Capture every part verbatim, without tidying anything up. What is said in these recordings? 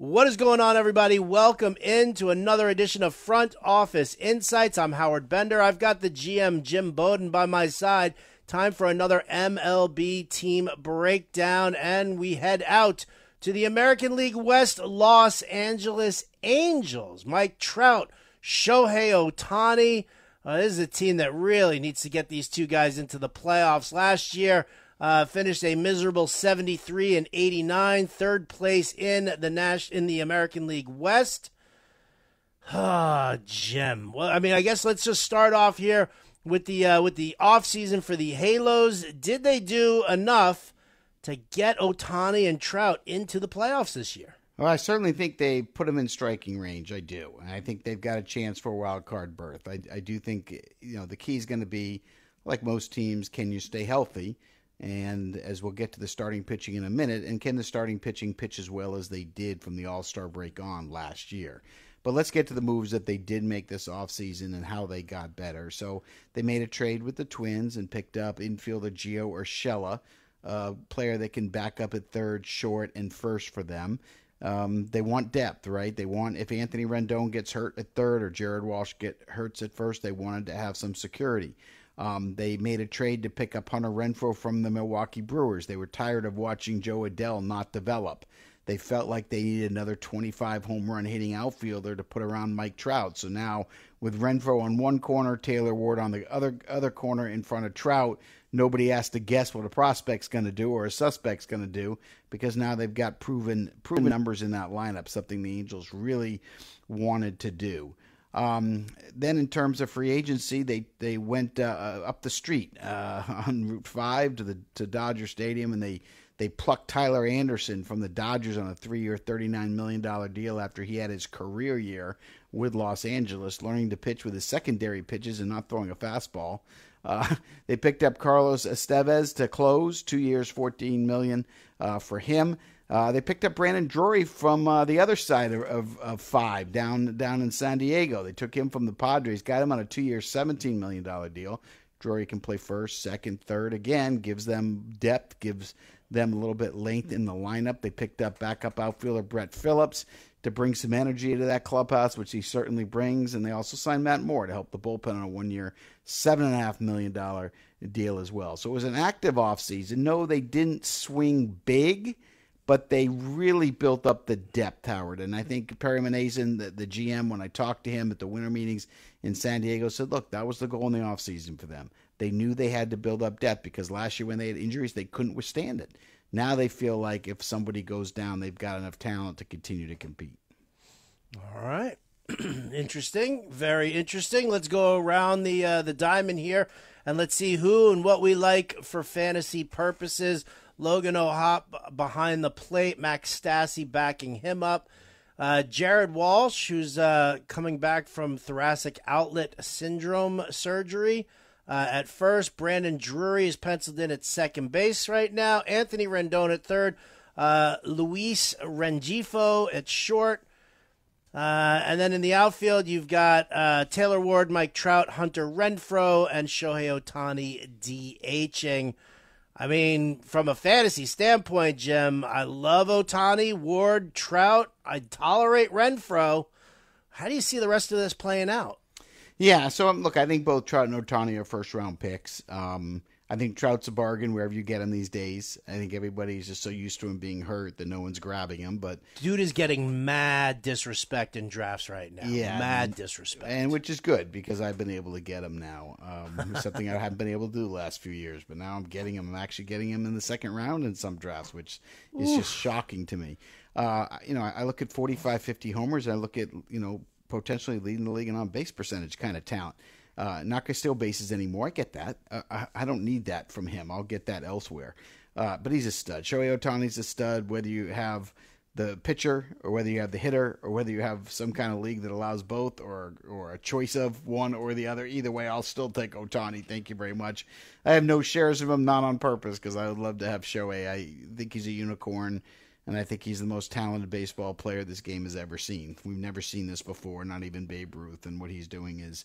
What is going on, everybody? Welcome into another edition of Front Office Insights. I'm Howard Bender. I've got the G M, Jim Bowden, by my side. Time for another M L B team breakdown, and we head out to the American League West Los Angeles Angels. Mike Trout, Shohei Ohtani. Uh, this is a team that really needs to get these two guys into the playoffs. Last year, Uh, finished a miserable seventy-three and eighty-nine, third place in the Nash in the American League West. Ah, Jim. Well, I mean, I guess let's just start off here with the uh, with the offseason for the Halos. Did they do enough to get Ohtani and Trout into the playoffs this year? Well, I certainly think they put them in striking range. I do, and I think they've got a chance for a wild card berth. I, I do think you know the key is going to be, like most teams, can you stay healthy? And as we'll get to the starting pitching in a minute, and can the starting pitching pitch as well as they did from the All-Star break on last year? But let's get to the moves that they did make this offseason and how they got better. So they made a trade with the Twins and picked up infielder Gio Urshela, a player that can back up at third, short, and first for them. Um, they want depth, right? They want, if Anthony Rendon gets hurt at third or Jared Walsh get hurts at first, they wanted to have some security. Um, they made a trade to pick up Hunter Renfroe from the Milwaukee Brewers. They were tired of watching Joe Adell not develop. They felt like they needed another twenty-five home run hitting outfielder to put around Mike Trout. So now with Renfroe on one corner, Taylor Ward on the other other corner in front of Trout, nobody has to guess what a prospect's going to do or a suspect's going to do, because now they've got proven proven numbers in that lineup, something the Angels really wanted to do. Um, then in terms of free agency, they, they went, uh, up the street, uh, on Route five to the, to Dodger Stadium. And they, they plucked Tyler Anderson from the Dodgers on a three-year, thirty-nine million dollars deal after he had his career year with Los Angeles, learning to pitch with his secondary pitches and not throwing a fastball. Uh, they picked up Carlos Estevez to close, two years, fourteen million dollars, uh, for him. Uh, they picked up Brandon Drury from uh, the other side of, of, of five, down down in San Diego. They took him from the Padres, got him on a two-year, seventeen million dollars deal. Drury can play first, second, third. Again, gives them depth, gives them a little bit length in the lineup. They picked up backup outfielder Brett Phillips to bring some energy to that clubhouse, which he certainly brings. And they also signed Matt Moore to help the bullpen on a one-year, seven point five million dollars deal as well. So it was an active offseason. No, they didn't swing big, but they really built up the depth, Howard. And I think Perry Manazin, the, the G M, when I talked to him at the winter meetings in San Diego, said, look, that was the goal in the offseason for them. They knew they had to build up depth because last year when they had injuries, they couldn't withstand it. Now they feel like if somebody goes down, they've got enough talent to continue to compete. All right. Interesting. Very interesting. Let's go around the uh, the diamond here, and let's see who and what we like for fantasy purposes. Logan O'Hoppe behind the plate, Max Stassi backing him up. Uh, Jared Walsh, who's uh, coming back from thoracic outlet syndrome surgery uh, at first. Brandon Drury is penciled in at second base right now. Anthony Rendon at third. Uh, Luis Rengifo at short. Uh, and then in the outfield, you've got uh, Taylor Ward, Mike Trout, Hunter Renfroe, and Shohei Ohtani DHing. I mean, from a fantasy standpoint, Jim, I love Ohtani, Ward, Trout. I tolerate Renfroe. How do you see the rest of this playing out? Yeah, so um, look, I think both Trout and Ohtani are first-round picks. Um, I think Trout's a bargain wherever you get him these days. I think everybody's just so used to him being hurt that no one's grabbing him. But dude is getting mad disrespect in drafts right now. Yeah, mad and, disrespect, and which is good because I've been able to get him now. Um, something I haven't been able to do the last few years, but now I'm getting him. I'm actually getting him in the second round in some drafts, which is Oof. just shocking to me. Uh, you know, I look at forty-five, fifty homers. And I look at you know potentially leading the league in on base percentage kind of talent. Uh, not going to steal bases anymore. I get that. Uh, I, I don't need that from him. I'll get that elsewhere. Uh, but he's a stud. Shohei Ohtani's a stud, whether you have the pitcher or whether you have the hitter or whether you have some kind of league that allows both or or a choice of one or the other. Either way, I'll still take Ohtani. Thank you very much. I have no shares of him, not on purpose, because I would love to have Shohei. I think he's a unicorn, and I think he's the most talented baseball player this game has ever seen. We've never seen this before, not even Babe Ruth, and what he's doing is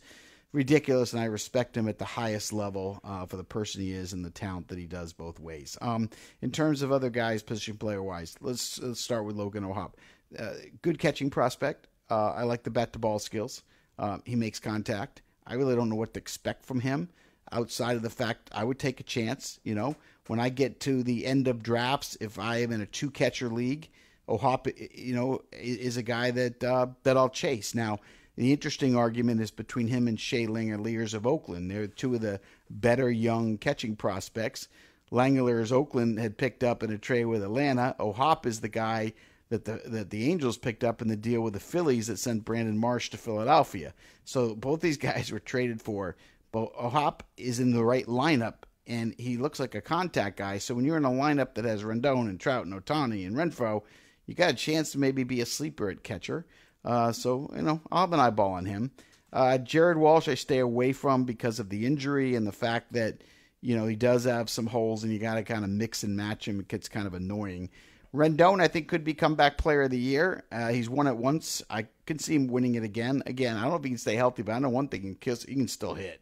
ridiculous, and I respect him at the highest level uh, for the person he is and the talent that he does both ways. Um, in terms of other guys, position player-wise, let's, let's start with Logan O'Hoppe. Uh, good catching prospect. Uh, I like the bat-to-ball skills. Uh, he makes contact. I really don't know what to expect from him outside of the fact I would take a chance. You know, when I get to the end of drafts, if I am in a two-catcher league, O'Hoppe, you know, is a guy that uh, that I'll chase. Now, the interesting argument is between him and Shea Langeliers of Oakland. They're two of the better young catching prospects. Langeliers Oakland had picked up in a trade with Atlanta. O'Hoppe is the guy that the that the Angels picked up in the deal with the Phillies that sent Brandon Marsh to Philadelphia. So both these guys were traded for. But O'Hoppe is in the right lineup, and he looks like a contact guy. So when you're in a lineup that has Rendon and Trout and Ohtani and Renfroe, you got a chance to maybe be a sleeper at catcher. Uh, so, you know, I'll have an eyeball on him. Uh, Jared Walsh I stay away from because of the injury and the fact that, you know, he does have some holes and you got to kind of mix and match him. It gets kind of annoying. Rendon, I think, could be comeback player of the year. Uh, he's won it once. I can see him winning it again. Again, I don't know if he can stay healthy, but I know one thing, he can still hit.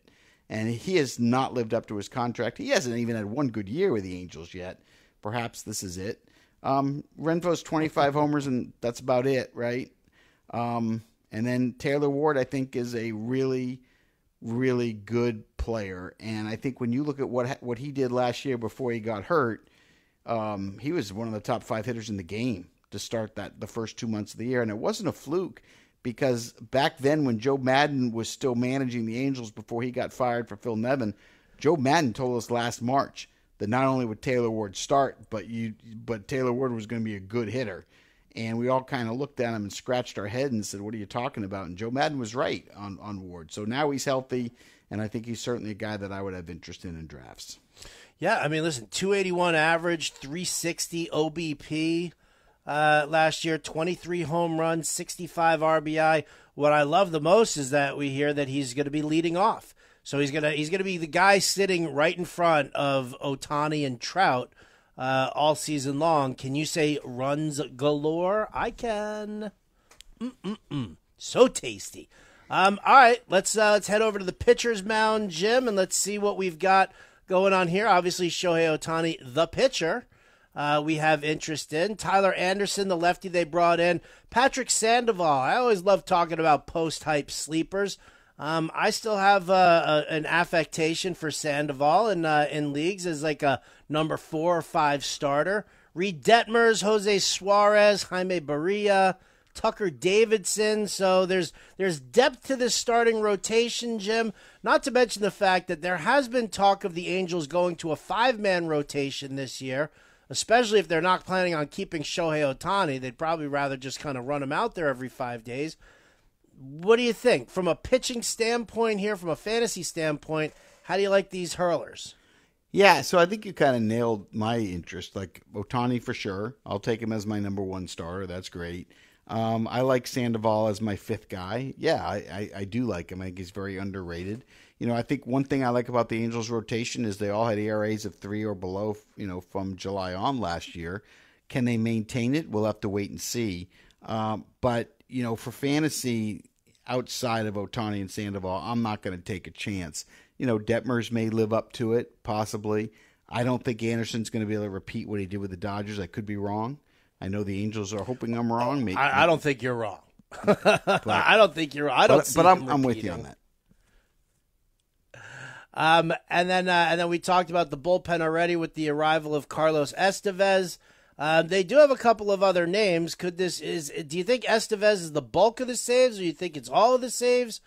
And he has not lived up to his contract. He hasn't even had one good year with the Angels yet. Perhaps this is it. Um, Renfroe's twenty-five homers, and that's about it, right? Um, and then Taylor Ward, I think, is a really, really good player. And I think when you look at what what he did last year before he got hurt, um, he was one of the top five hitters in the game to start that the first two months of the year. And it wasn't a fluke because back then when Joe Madden was still managing the Angels before he got fired for Phil Nevin, Joe Madden told us last March that not only would Taylor Ward start, but you, but Taylor Ward was going to be a good hitter. And we all kind of looked at him and scratched our head and said, what are you talking about? And Joe Madden was right on, on Ward. So now he's healthy, and I think he's certainly a guy that I would have interest in in drafts. Yeah, I mean, listen, two eighty-one average, three sixty O B P uh, last year, twenty-three home runs, sixty-five R B I. What I love the most is that we hear that he's going to be leading off. So he's gonna he's gonna be the guy sitting right in front of Ohtani and Trout uh, all season long. Can you say runs galore? I can. Mm-mm-mm. So tasty. Um, all right, let's uh, let's head over to the pitcher's mound, Jim, and let's see what we've got going on here. Obviously, Shohei Ohtani, the pitcher, uh, we have interest in. Tyler Anderson, the lefty they brought in. Patrick Sandoval. I always love talking about post-hype sleepers. Um, I still have uh, a, an affectation for Sandoval in, uh, in leagues as like a number four or five starter. Reed Detmers, Jose Suarez, Jaime Barria, Tucker Davidson. So there's there's depth to this starting rotation, Jim. Not to mention the fact that there has been talk of the Angels going to a five-man rotation this year, especially if they're not planning on keeping Shohei Ohtani. They'd probably rather just kind of run him out there every five days. What do you think from a pitching standpoint here, from a fantasy standpoint? How do you like these hurlers? Yeah, so I think you kind of nailed my interest. Like Ohtani for sure. I'll take him as my number one starter. That's great. Um, I like Sandoval as my fifth guy. Yeah, I, I, I do like him. I think he's very underrated. You know, I think one thing I like about the Angels' rotation is they all had E R As of three or below, you know, from July on last year. Can they maintain it? We'll have to wait and see. Um, but, you know, for fantasy, outside of Ohtani and Sandoval, I'm not going to take a chance. You know, Detmers may live up to it, possibly. I don't think Anderson's going to be able to repeat what he did with the Dodgers. I could be wrong. I know the Angels are hoping I'm wrong. Maybe. I, I don't think you're wrong. But, I don't think you're wrong. I don't but, see but I'm, I'm with you on that. Um, and then uh, and then we talked about the bullpen already with the arrival of Carlos Estevez. Um, they do have a couple of other names. Could this is? Do you think Estevez is the bulk of the saves, or do you think it's all of the saves?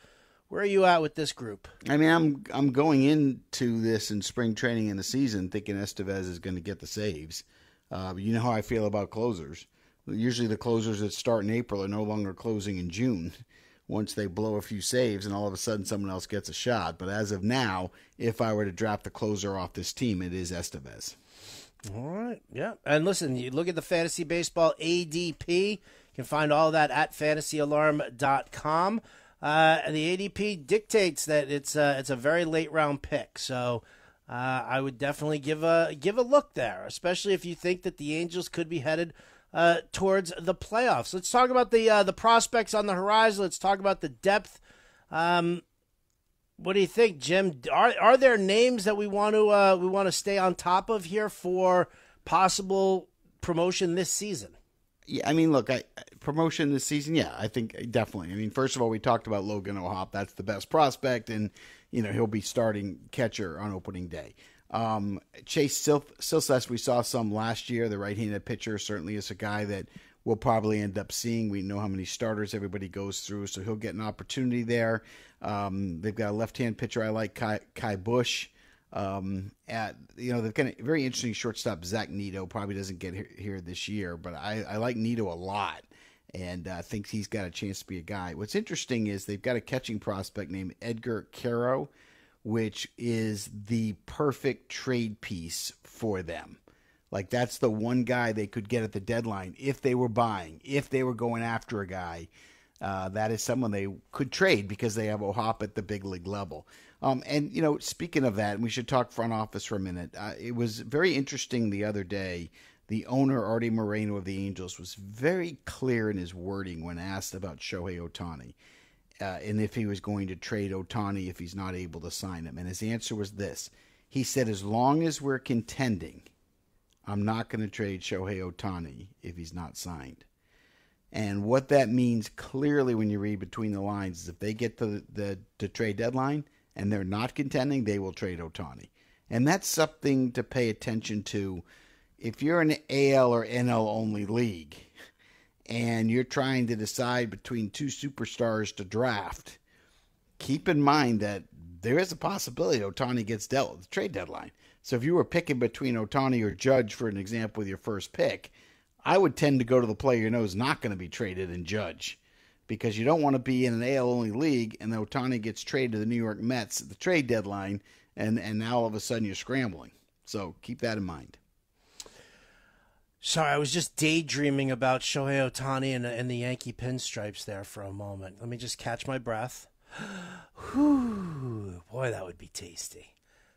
Where are you at with this group? I mean, I'm I'm going into this in spring training in the season thinking Estevez is going to get the saves. Uh, you know how I feel about closers. Usually, the closers that start in April are no longer closing in June. Once they blow a few saves, and all of a sudden, someone else gets a shot. But as of now, if I were to draft the closer off this team, it is Estevez. All right, yeah. And listen, you look at the Fantasy Baseball A D P. You can find all that at fantasy alarm dot com. Uh, and the A D P dictates that it's a, it's a very late-round pick. So uh, I would definitely give a, give a look there, especially if you think that the Angels could be headed uh, towards the playoffs. Let's talk about the, uh, the prospects on the horizon. Let's talk about the depth. Um, What do you think, Jim? Are are there names that we want to uh, we want to stay on top of here for possible promotion this season? Yeah, I mean, look, I, promotion this season? Yeah, I think definitely. I mean, first of all, we talked about Logan O'Hoppe. That's the best prospect, and, you know, he'll be starting catcher on opening day. Um, Chase Silseth, we saw some last year. The right-handed pitcher certainly is a guy that we'll probably end up seeing. We know how many starters everybody goes through, so he'll get an opportunity there. Um, they've got a left-hand pitcher I like, Kai, Kai Busch. Um, at, you know, they've got a very interesting shortstop, Zach Neto. Probably doesn't get here this year, but I, I like Neto a lot, and I uh, think he's got a chance to be a guy. What's interesting is they've got a catching prospect named Edgar Caro, which is the perfect trade piece for them. Like, that's the one guy they could get at the deadline if they were buying, if they were going after a guy. Uh, that is someone they could trade because they have O'Hoppe at the big league level. Um, and, you know, speaking of that, and we should talk front office for a minute. Uh, it was very interesting the other day. The owner, Artie Moreno of the Angels, was very clear in his wording when asked about Shohei Ohtani uh, and if he was going to trade Ohtani if he's not able to sign him. And his answer was this. He said, as long as we're contending, I'm not going to trade Shohei Ohtani if he's not signed. And what that means clearly when you read between the lines is if they get to the, the, the trade deadline and they're not contending, they will trade Ohtani. And that's something to pay attention to. If you're an A L or N L only league and you're trying to decide between two superstars to draft, keep in mind that there is a possibility Ohtani gets dealt at the trade deadline. So if you were picking between Ohtani or Judge, for an example, with your first pick, I would tend to go to the player you know is not going to be traded and Judge, because you don't want to be in an A L-only league and Ohtani gets traded to the New York Mets at the trade deadline, and, and now all of a sudden you're scrambling. So keep that in mind. Sorry, I was just daydreaming about Shohei Ohtani and, and the Yankee pinstripes there for a moment. Let me just catch my breath. Whew, boy, that would be tasty.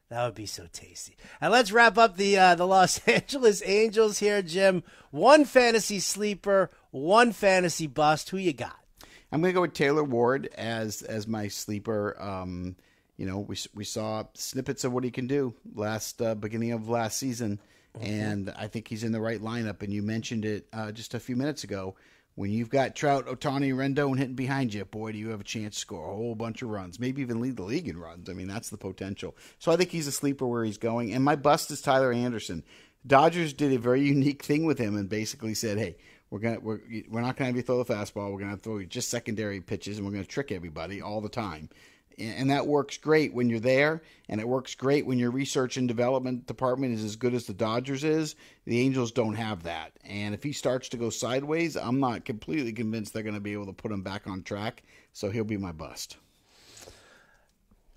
That would be so tasty. And let's wrap up the uh, the Los Angeles Angels here, Jim. One fantasy sleeper, one fantasy bust. Who you got? I'm going to go with Taylor Ward as as my sleeper. Um, you know, we we saw snippets of what he can do last uh, beginning of last season, mm-hmm. and I think he's in the right lineup. And you mentioned it uh, just a few minutes ago. When you've got Trout, Ohtani, Rendon hitting behind you, boy, do you have a chance to score a whole bunch of runs, maybe even lead the league in runs. I mean, that's the potential. So I think he's a sleeper where he's going. And my bust is Tyler Anderson. Dodgers did a very unique thing with him and basically said, hey, we're gonna we're, we're not going to have you throw the fastball. We're going to throw you just secondary pitches, and we're going to trick everybody all the time. And that works great when you're there, and it works great when your research and development department is as good as the Dodgers is. The Angels don't have that. And if he starts to go sideways, I'm not completely convinced they're going to be able to put him back on track, so he'll be my bust.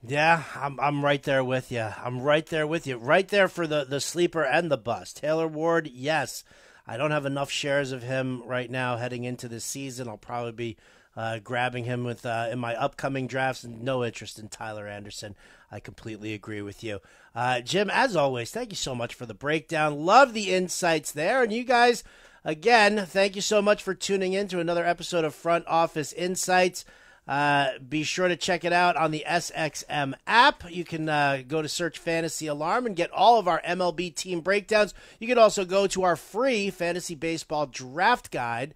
Yeah, I'm I'm right there with you. I'm right there with you. Right there for the, the sleeper and the bust. Taylor Ward, yes. I don't have enough shares of him right now heading into this season. I'll probably be Uh, grabbing him with uh, in my upcoming drafts, and no interest in Tyler Anderson. I completely agree with you. Uh, Jim, as always, thank you so much for the breakdown. Love the insights there. And you guys, again, thank you so much for tuning in to another episode of Front Office Insights. Uh, be sure to check it out on the S X M app. You can uh, go to search Fantasy Alarm and get all of our M L B team breakdowns. You can also go to our free Fantasy Baseball Draft Guide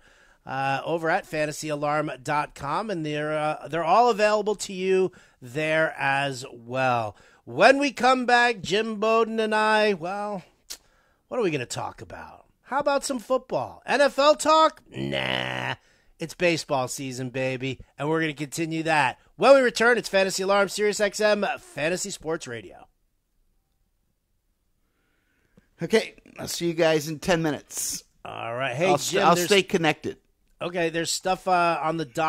Uh, over at fantasy alarm dot com, and they're, uh, they're all available to you there as well. When we come back, Jim Bowden and I, well, what are we going to talk about? How about some football? N F L talk? Nah, it's baseball season, baby, and we're going to continue that. When we return, it's Fantasy Alarm, Sirius X M, Fantasy Sports Radio. Okay, I'll see you guys in ten minutes. All right. Hey, I'll, Jim. I'll stay connected. Okay, there's stuff uh, on the dock.